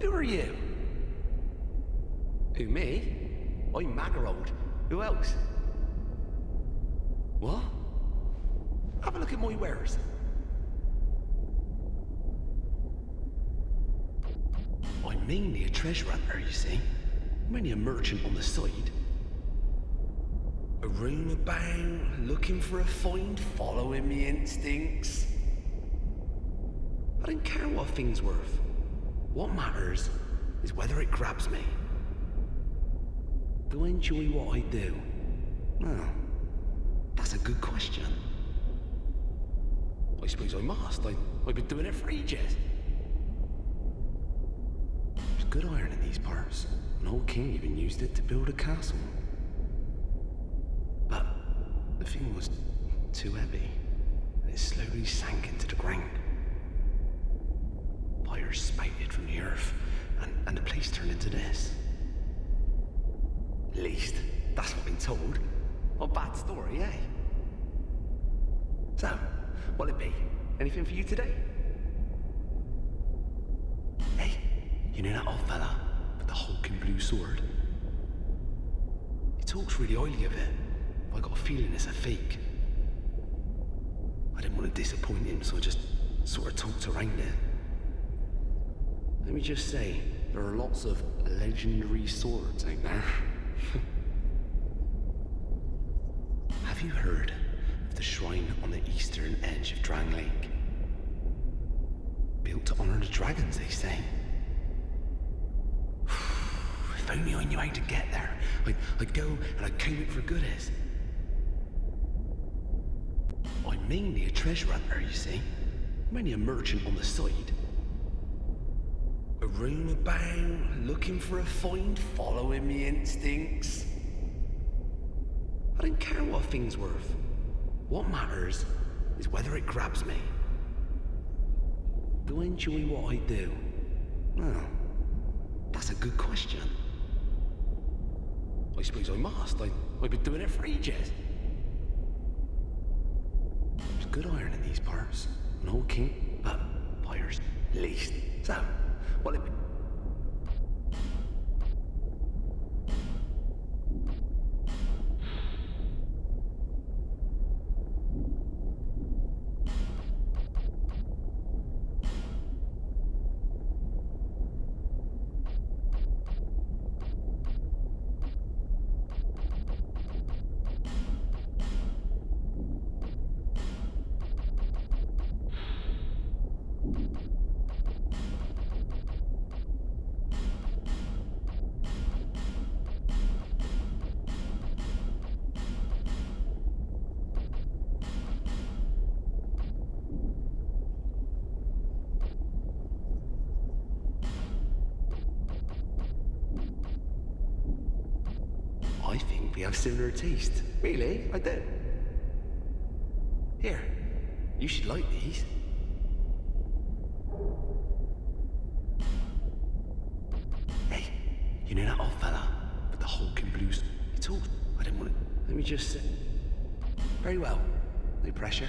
Who are you? Who, me? I'm Maggerold. Who else? What? Have a look at my wares. I'm mainly a treasure hunter, you see. I'm only a merchant on the side. A room about, looking for a find, following me instincts. I don't care what a thing's worth. What matters is whether it grabs me. Do I enjoy what I do? Well, that's a good question. I suppose I must. I've been doing it for ages. There's good iron in these parts. An old king even used it to build a castle. But the thing was too heavy, and it slowly sank into the ground. Fire spouted from the earth, and the place turned into this. At least, that's what I've been told. Not a bad story, eh? So, what'll it be? Anything for you today? Hey, you know that old fella with the hulking blue sword? He talks really oily of it, but I got a feeling it's a fake. I didn't want to disappoint him, so I just sort of talked around it. Let me just say, there are lots of legendary swords out there. Have you heard of the shrine on the eastern edge of Drang Lake? Built to honor the dragons, they say. If only I knew how to get there, I'd go and I'd comb it for goodies. I'm mainly a treasure hunter, you see. I'm only a merchant on the side. A room about, looking for a find, following me instincts. I don't care what a thing's worth. What matters is whether it grabs me. Do I enjoy what I do? Well, that's a good question. I suppose I must. I've been doing it for ages. There's good iron in these parts. An old king, but fires at least. So. Well, it... I think we have similar taste. Really? I do. Here, you should like these. Hey, you know that old fella with the hulking blues? He talked. I didn't want to. Let me just sit. Very well. No pressure.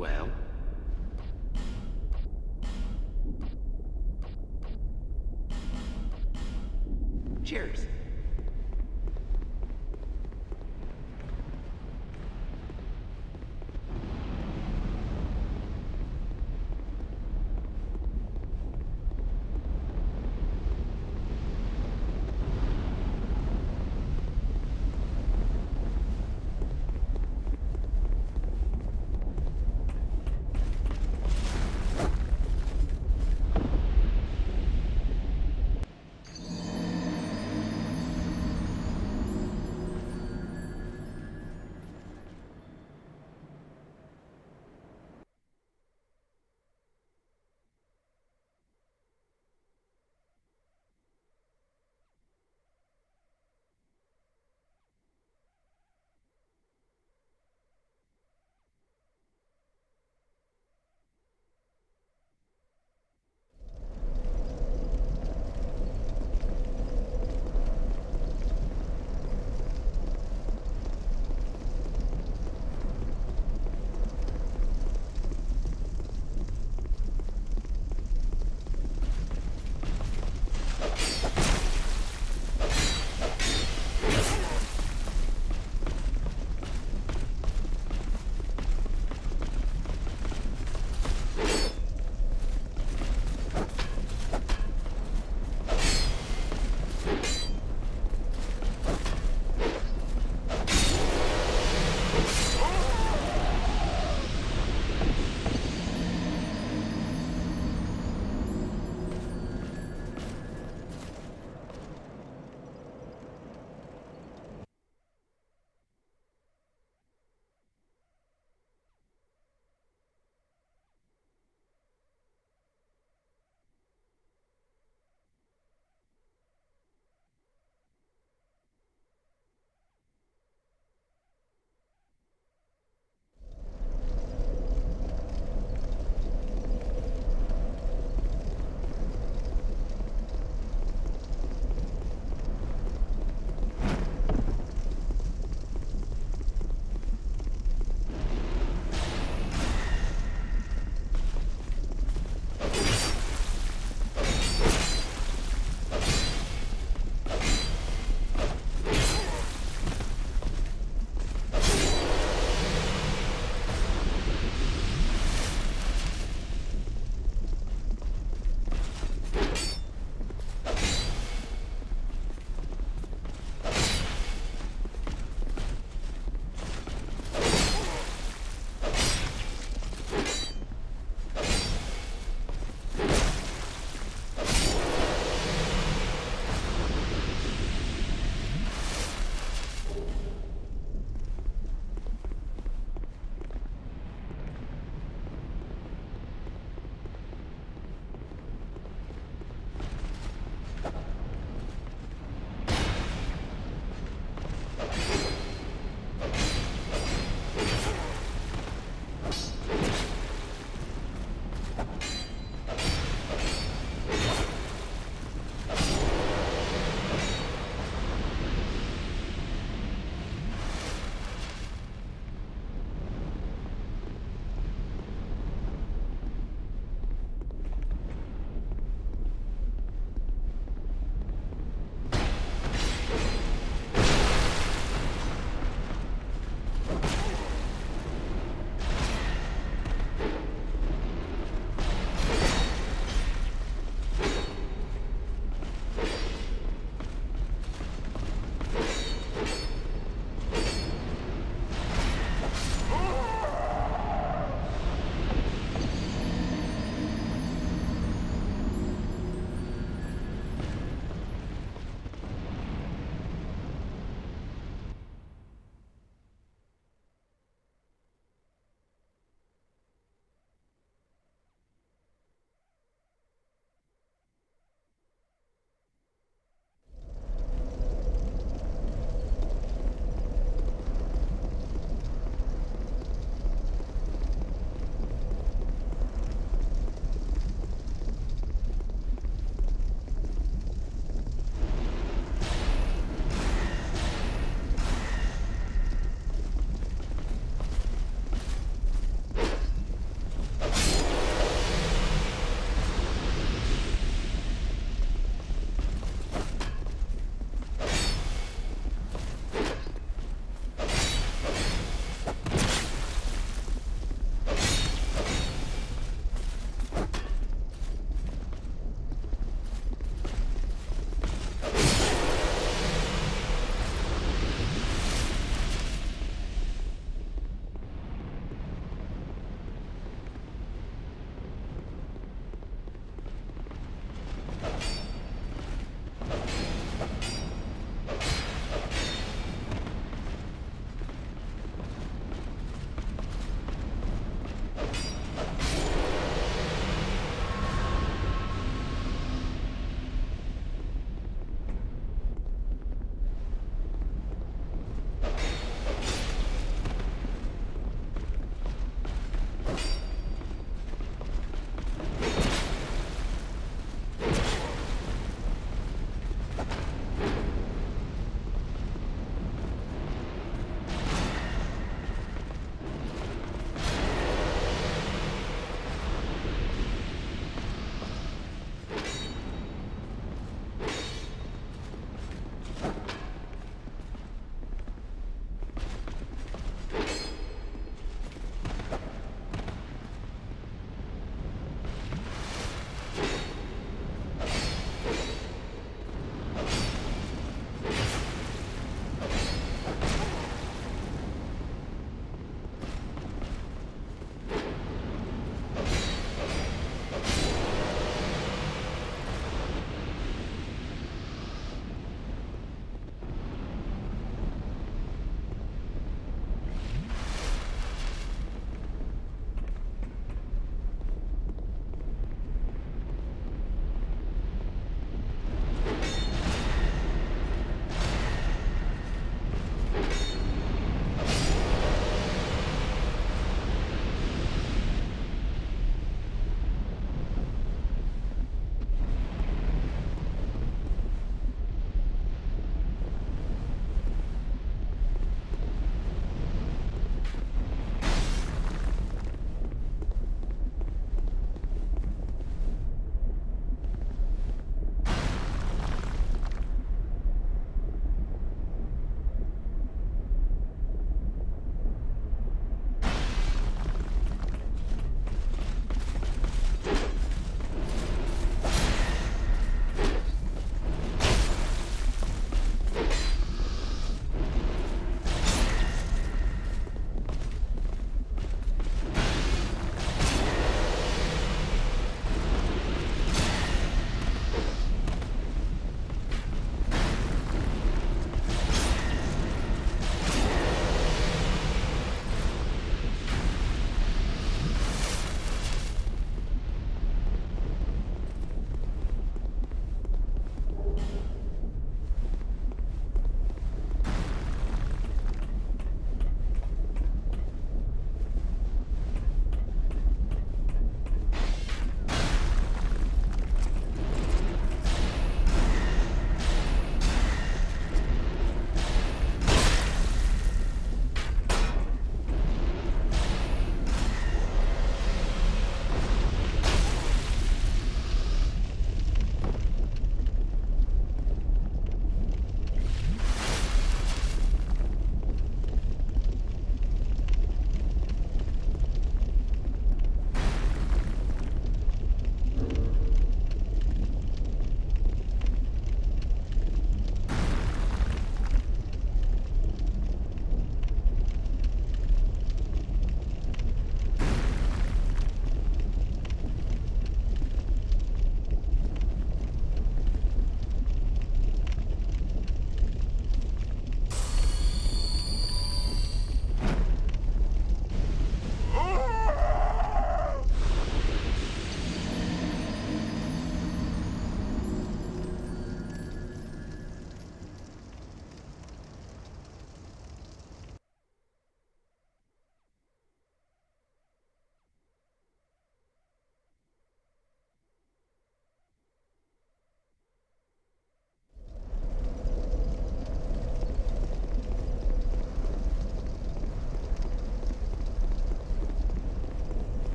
well? Cheers.